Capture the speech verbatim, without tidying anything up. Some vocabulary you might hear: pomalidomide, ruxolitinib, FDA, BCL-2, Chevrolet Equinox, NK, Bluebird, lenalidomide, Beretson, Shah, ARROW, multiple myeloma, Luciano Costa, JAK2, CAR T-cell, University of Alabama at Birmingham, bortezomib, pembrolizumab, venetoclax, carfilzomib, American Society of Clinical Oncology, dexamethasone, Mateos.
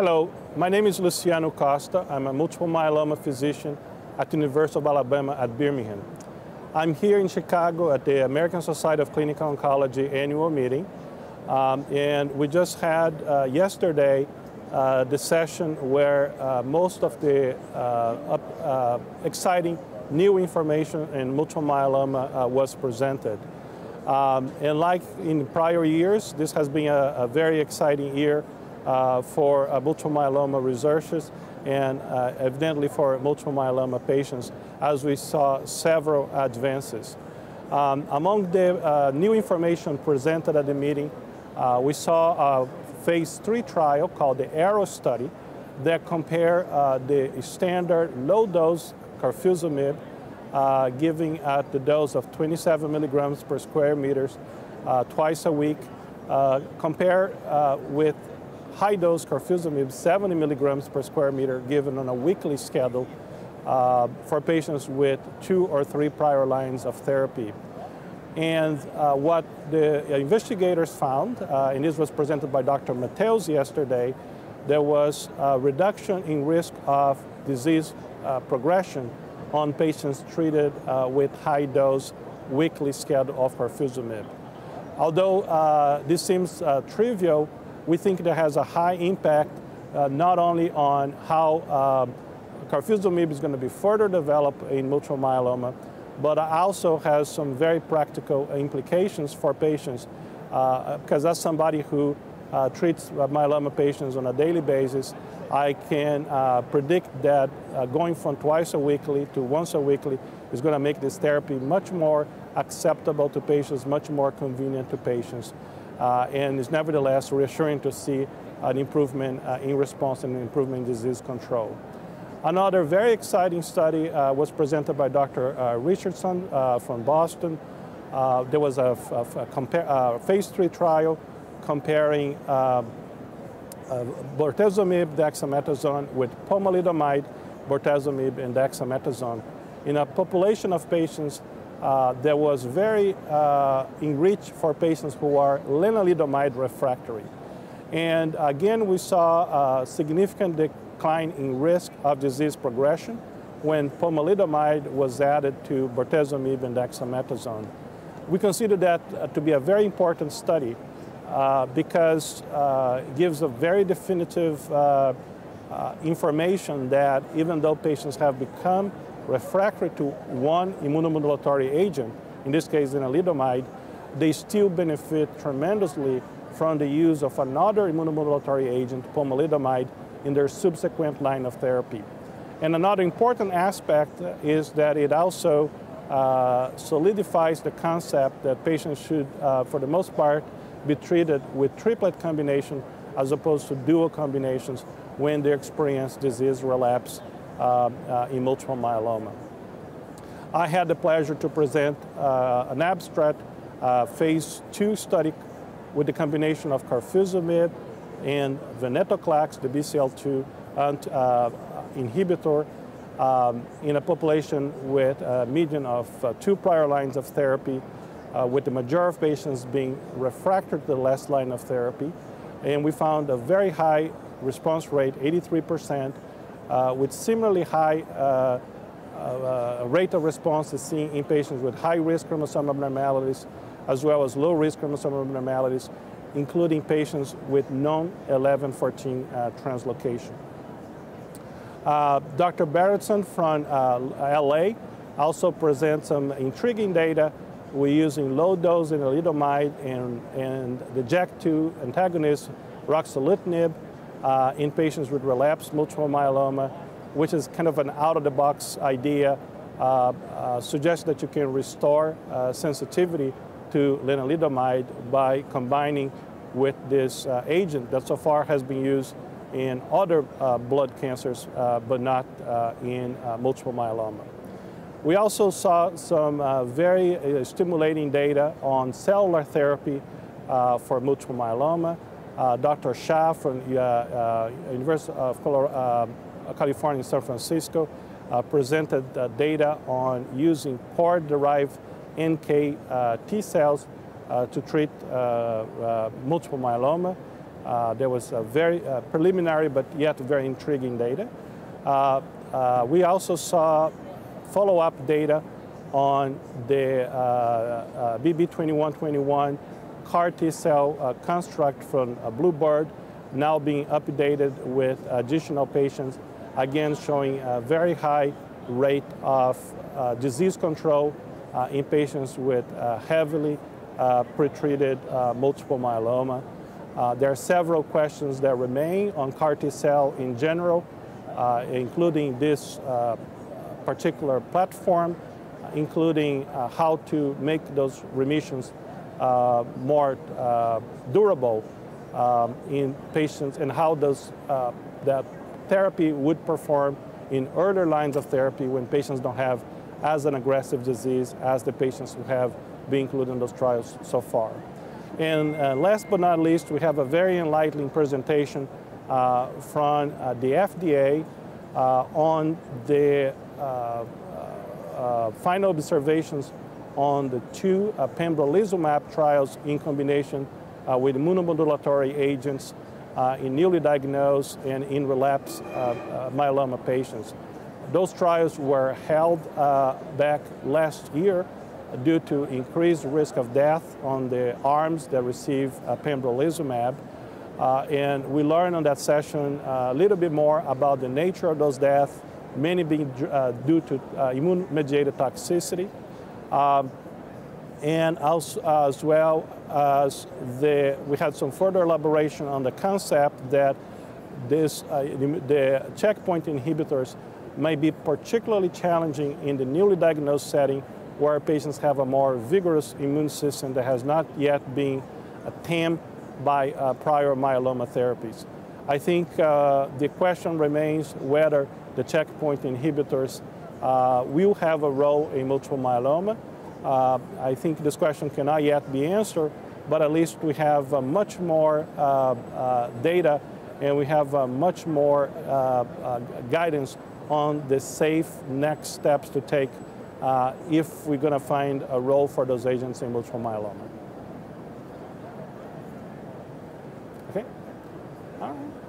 Hello, my name is Luciano Costa. I'm a multiple myeloma physician at the University of Alabama at Birmingham. I'm here in Chicago at the American Society of Clinical Oncology annual meeting. Um, and we just had uh, yesterday uh, the session where uh, most of the uh, up, uh, exciting new information in multiple myeloma uh, was presented. Um, and like in prior years, this has been a, a very exciting year uh, for uh, multiple myeloma researchers and uh, evidently for multiple myeloma patients, as we saw several advances. Um, among the uh, new information presented at the meeting, uh, we saw a phase three trial called the ARROW study that compared uh, the standard low-dose carfilzomib uh, given at the dose of twenty-seven milligrams per square meters uh, twice a week, uh, compared uh, with high-dose carfilzomib, seventy milligrams per square meter, given on a weekly schedule Uh, for patients with two or three prior lines of therapy. And uh, what the investigators found, uh, and this was presented by Doctor Mateos yesterday, there was a reduction in risk of disease uh, progression on patients treated uh, with high-dose weekly schedule of carfilzomib. Although uh, this seems uh, trivial, we think it has a high impact uh, not only on how um, carfilzomib is going to be further developed in multiple myeloma, but also has some very practical implications for patients, uh, because as somebody who uh, treats myeloma patients on a daily basis, I can uh, predict that uh, going from twice a weekly to once a weekly is going to make this therapy much more acceptable to patients, much more convenient to patients, uh, and is nevertheless reassuring to see an improvement uh, in response and an improvement in disease control. Another very exciting study uh, was presented by Doctor Uh, Richardson uh, from Boston. Uh, there was a, a, a uh, phase three trial comparing uh, uh, bortezomib, dexamethasone with pomalidomide, bortezomib and dexamethasone in a population of patients uh, that was very uh, enriched for patients who are lenalidomide refractory. And again, we saw a significant decline in risk of disease progression when pomalidomide was added to bortezomib and dexamethasone. We consider that to be a very important study uh, because uh, it gives a very definitive uh, uh, information that even though patients have become refractory to one immunomodulatory agent, in this case lenalidomide, they still benefit tremendously from the use of another immunomodulatory agent, pomalidomide, in their subsequent line of therapy. And another important aspect is that it also uh, solidifies the concept that patients should, uh, for the most part, be treated with triplet combination as opposed to dual combinations when they experience disease relapse uh, uh, in multiple myeloma. I had the pleasure to present uh, an abstract uh, phase two study with the combination of carfilzomib and venetoclax, the B C L two uh, inhibitor, um, in a population with a median of uh, two prior lines of therapy, uh, with the majority of patients being refractory to the last line of therapy. And we found a very high response rate, eighty-three percent, uh, with similarly high uh, uh, rate of response is seen in patients with high-risk chromosome abnormalities, as well as low-risk chromosome abnormalities, including patients with non eleven fourteen uh, translocation. Uh, Doctor Beretson from uh, L A also presents some intriguing data. We're using low-dose lenalidomide and, and the JAK two antagonist ruxolitinib uh, in patients with relapsed multiple myeloma, which is kind of an out-of-the-box idea, uh, uh, suggests that you can restore uh, sensitivity to lenalidomide by combining with this uh, agent that so far has been used in other uh, blood cancers, uh, but not uh, in uh, multiple myeloma. We also saw some uh, very uh, stimulating data on cellular therapy uh, for multiple myeloma. Uh, Doctor Shah from uh, uh, University of California, San Francisco, uh, presented uh, data on using cord-derived N K uh, T cells uh, to treat uh, uh, multiple myeloma. Uh, there was a very uh, preliminary but yet very intriguing data. Uh, uh, we also saw follow-up data on the uh, uh, B B twenty-one twenty-one CAR T-cell uh, construct from uh, Bluebird, now being updated with additional patients, again showing a very high rate of uh, disease control uh, in patients with uh, heavily uh, pretreated uh, multiple myeloma. Uh, there are several questions that remain on CAR T-cell in general, uh, including this uh, particular platform, including uh, how to make those remissions uh, more uh, durable um, in patients, and how those, uh, that therapy would perform in earlier lines of therapy when patients don't have as an aggressive disease as the patients who have been included in those trials so far. And uh, last but not least, we have a very enlightening presentation uh, from uh, the F D A uh, on the uh, uh, final observations on the two uh, pembrolizumab trials in combination uh, with immunomodulatory agents uh, in newly diagnosed and in relapsed uh, uh, myeloma patients. Those trials were held uh, back last year due to increased risk of death on the arms that receive uh, pembrolizumab. Uh, and we learned on that session a little bit more about the nature of those deaths, many being uh, due to uh, immune-mediated toxicity, um, and also, uh, as well as the, we had some further elaboration on the concept that this, uh, the checkpoint inhibitors may be particularly challenging in the newly diagnosed setting, where patients have a more vigorous immune system that has not yet been tamed by uh, prior myeloma therapies. I think uh, the question remains whether the checkpoint inhibitors uh, will have a role in multiple myeloma. Uh, I think this question cannot yet be answered, but at least we have uh, much more uh, uh, data, and we have uh, much more uh, uh, guidance on the safe next steps to take Uh, if we're going to find a role for those agents in multiple myeloma. Okay? All right.